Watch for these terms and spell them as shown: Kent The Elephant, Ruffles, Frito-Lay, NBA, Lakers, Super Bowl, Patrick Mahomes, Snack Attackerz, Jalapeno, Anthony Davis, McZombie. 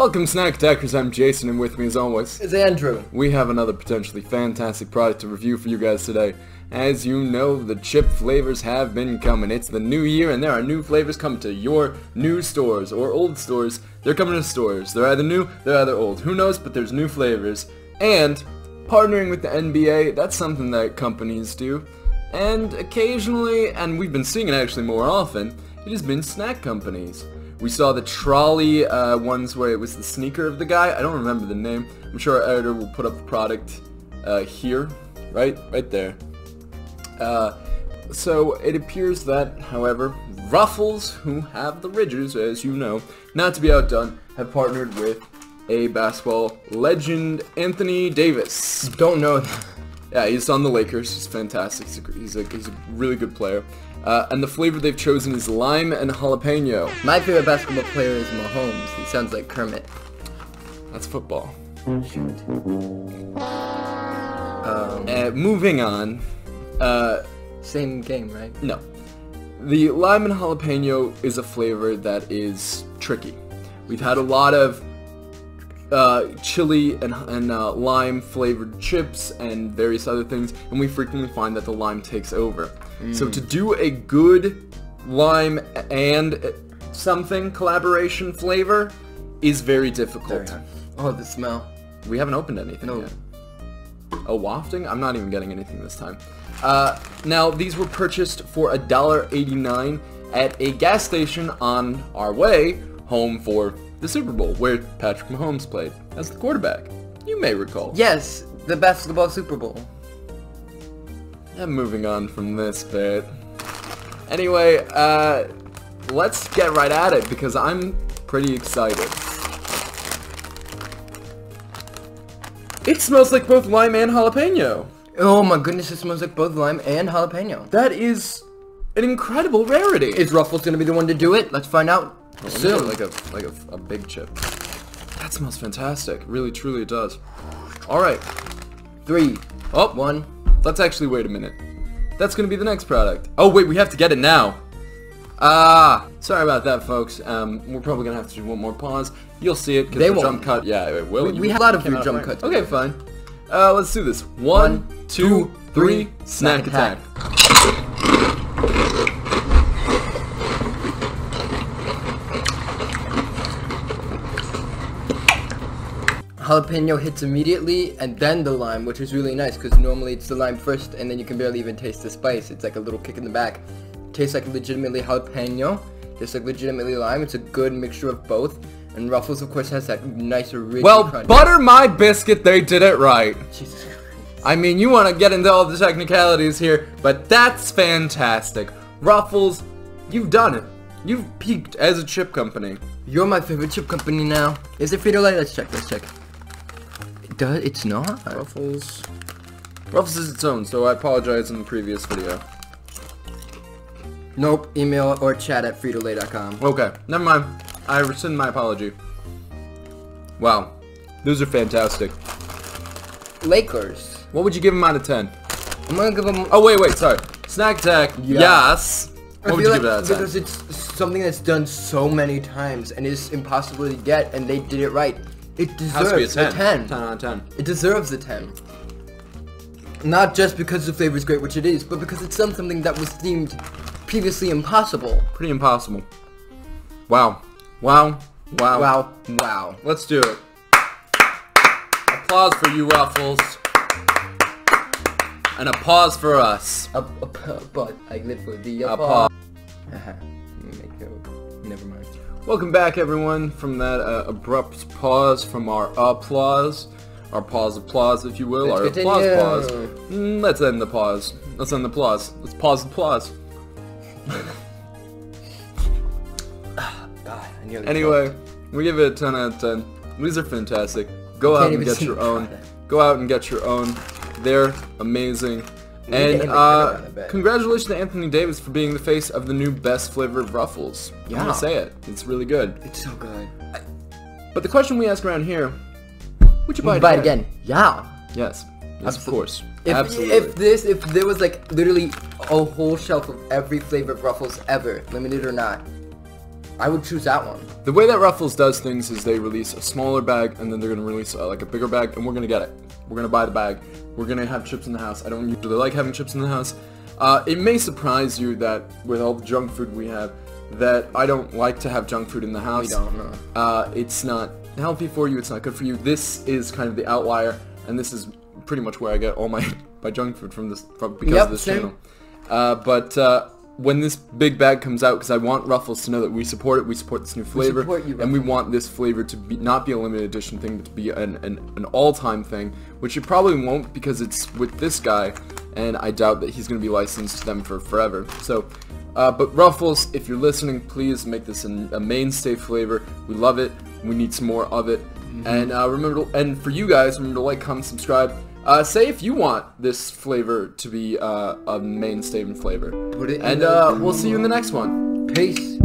Welcome Snack Attackers, I'm Jason, and with me as always is Andrew. We have another potentially fantastic product to review for you guys today. As you know, the chip flavors have been coming. It's the new year and there are new flavors coming to your new stores or old stores. They're coming to stores. They're either new, they're either old. Who knows, but there's new flavors. And partnering with the NBA, that's something that companies do. And occasionally, and we've been seeing it actually more often, it has been snack companies. We saw the trolley ones where it was the sneaker of the guy. I don't remember the name. I'm sure our editor will put up the product here. Right there. So it appears that, however, Ruffles, who have the Ridges, as you know, not to be outdone, have partnered with a basketball legend, Anthony Davis. Don't know. Yeah, he's on the Lakers. He's fantastic. He's a really good player. And the flavor they've chosen is lime and jalapeno. My favorite basketball player is Mahomes. He sounds like Kermit. That's football. Shoot. Moving on. Same game, right? No. The lime and jalapeno is a flavor that is tricky. We've had a lot of chili and lime flavored chips and various other things, and we frequently find that the lime takes over. So to do a good lime and something collaboration flavor is very difficult. Oh, the smell. We haven't opened anything yet. Oh, wafting? I'm not even getting anything this time. Now, these were purchased for $1.89 at a gas station on our way home for the Super Bowl, where Patrick Mahomes played as the quarterback. You may recall. Yes, the basketball Super Bowl. And moving on from this bit. Anyway, let's get right at it because I'm pretty excited. It smells like both lime and jalapeno. Oh my goodness, it smells like both lime and jalapeno. That is an incredible rarity. Is Ruffles gonna be the one to do it? Let's find out. Well, soon. Like a big chip. That smells fantastic. Really, truly it does. Alright. One. Let's actually wait a minute. That's gonna be the next product. Oh wait, we have to get it now. Sorry about that, folks. We're probably gonna have to do one more pause. You'll see it because the jump cut. Yeah, it will. We have a lot of your jump cuts. Okay, fine. Let's do this. One, two, three, snack attack. Jalapeno hits immediately, and then the lime, which is really nice because normally it's the lime first and then you can barely even taste the spice. It's like a little kick in the back. It tastes like legitimately jalapeno, tastes like legitimately lime. It's a good mixture of both, and Ruffles of course has that nice original crunch. Butter my biscuit, they did it right. Jesus Christ. I mean, you want to get into all the technicalities here, but that's fantastic. Ruffles, you've done it. You've peaked as a chip company. You're my favorite chip company now. Is it Frito-Lay? Let's check. It's not. Ruffles is its own, so I apologize in the previous video. Nope. Email or chat at Frito-Lay.com. Okay, never mind. I rescind my apology. Wow, those are fantastic. Lakers. What would you give them out of 10? I'm gonna give them. Oh wait, sorry. Snack Attack. Yes. What would you give it out of 10? Because it's something that's done so many times and is impossible to get, and they did it right. It deserves a 10. 10 out of 10. It deserves a 10. Not just because the flavor is great, which it is, but because it's done something that was deemed previously impossible. Pretty impossible. Wow. Let's do it. Applause for you, Ruffles. And a pause for us. But I live for the applause. Never mind. Welcome back, everyone, from that abrupt pause from our applause. Our pause, if you will. Let's continue. Let's end the pause. Let's end the applause. Let's pause the applause. God, I nearly choked. We give it a 10 out of 10. These are fantastic. Go out and get your own. Go out and get your own. They're amazing. And congratulations to Anthony Davis for being the face of the new best flavor of Ruffles. Yeah. I'm gonna say it. It's really good. It's so good. But the question we ask around here: would you buy it again? Yeah. Yes. Yes, of course. Absolutely. If there was like literally a whole shelf of every flavor of Ruffles ever, limited or not, I would choose that one. The way that Ruffles does things is they release a smaller bag, and then they're going to release like a bigger bag, and we're going to get it. We're going to buy the bag. We're going to have chips in the house. I don't usually like having chips in the house. It may surprise you that with all the junk food we have, that I don't like to have junk food in the house. We don't, no. It's not healthy for you. It's not good for you. This is kind of the outlier, and this is pretty much where I get all my junk food from because of this channel. When this big bag comes out, because I want Ruffles to know that we support it, we support this new flavor, and we want this flavor to not be a limited edition thing, but to be an all-time thing, which it probably won't because it's with this guy, and I doubt that he's going to be licensed to them for forever. So, but Ruffles, if you're listening, please make this a mainstay flavor. We love it. We need some more of it. Mm-hmm. And remember, for you guys, remember to like, comment, subscribe. Say if you want this flavor to be a mainstay flavor. Put it in. And we'll see you in the next one. Peace.